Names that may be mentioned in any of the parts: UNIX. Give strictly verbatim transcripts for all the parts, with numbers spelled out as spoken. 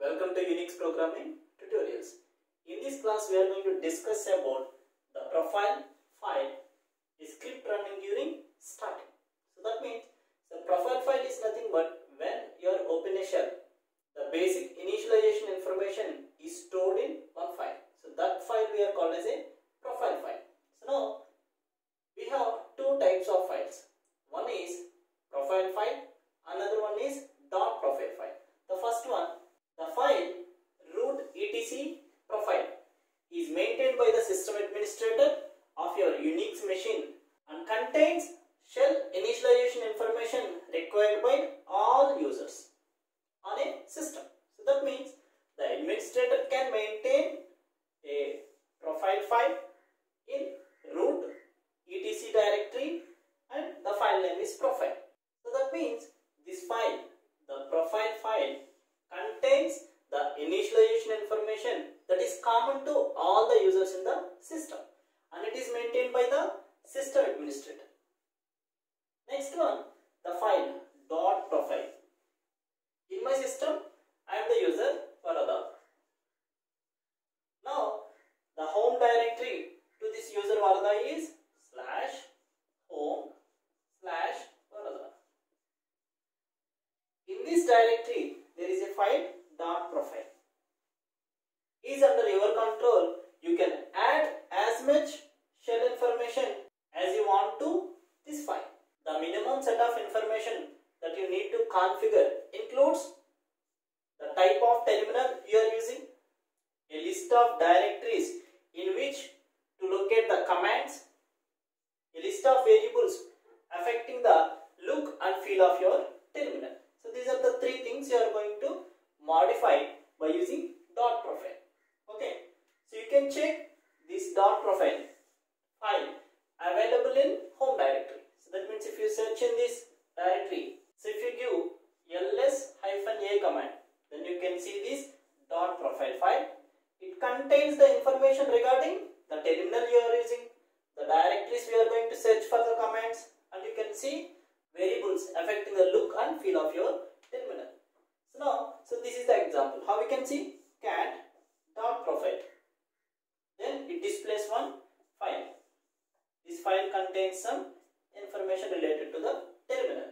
Welcome to UNIX programming tutorials. In this class we are going to discuss about the profile file is script running during starting. So that means the profile file is nothing but when you are opening a shell, the basic initialization information is stored in one file. So that file we are called as a profile file. So now we have two types of files. One is profile file, another one is dot profile file. The first one, the file root etc profile is maintained by the system administrator of your UNIX machine and contains shell initialization information required by all users on a system. So that means the administrator can maintain a profile file in root etc directory and the file name is profile. So that means this file, the profile file, contains the initialization information that is common to all the users in the system and it is maintained by the system administrator. Next one, the file dot profile. In my system I am the user Varada. Now the home directory to this user Varada is slash home slash Varada. In this directory there is a file dot profile. Is under your control. You can add as much shell information as you want to this file. The minimum set of information that you need to configure includes the type of terminal you are using, a list of directories in which to locate the commands, a list of variables affecting the look and feel of your terminal. So these are the three things you are going to modify by using dot profile. Okay, so you can check this dot profile file available in home directory. So that means if you search in this directory, so if you give ls-a command, then you can see this dot profile file. It contains the information regarding the terminal you are using, the directories we are going to search for the commands, and you can see variables affecting the look and feel of your terminal. So now, so this is the example. How we can see cat dot profile. Then it displays one file. This file contains some information related to the terminal.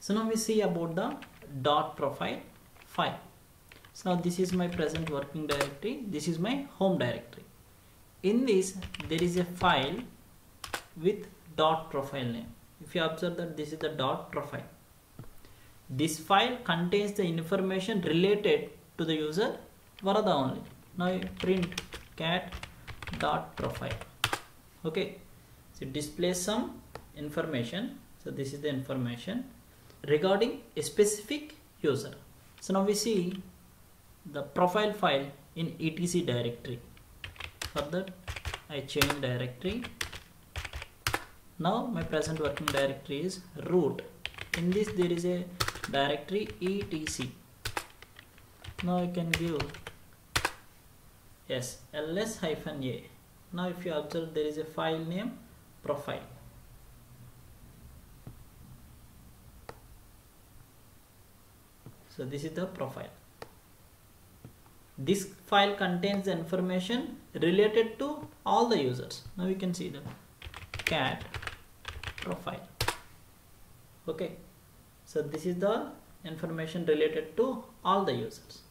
So now we see about the dot profile file. So now this is my present working directory. This is my home directory. In this there is a file with dot profile name. If you observe that this is the dot profile. This file contains the information related to the user Varada only. Now you print cat dot profile. Okay, so it displays some information. So this is the information regarding a specific user. So now we see the profile file in etc directory. For that I change directory. Now my present working directory is root. In this there is a directory etc. Now you can give yes ls-a. Now if you observe there is a file name profile. So this is the profile. This file contains the information related to all the users. Now you can see the cat profile. Okay, so this is the information related to all the users.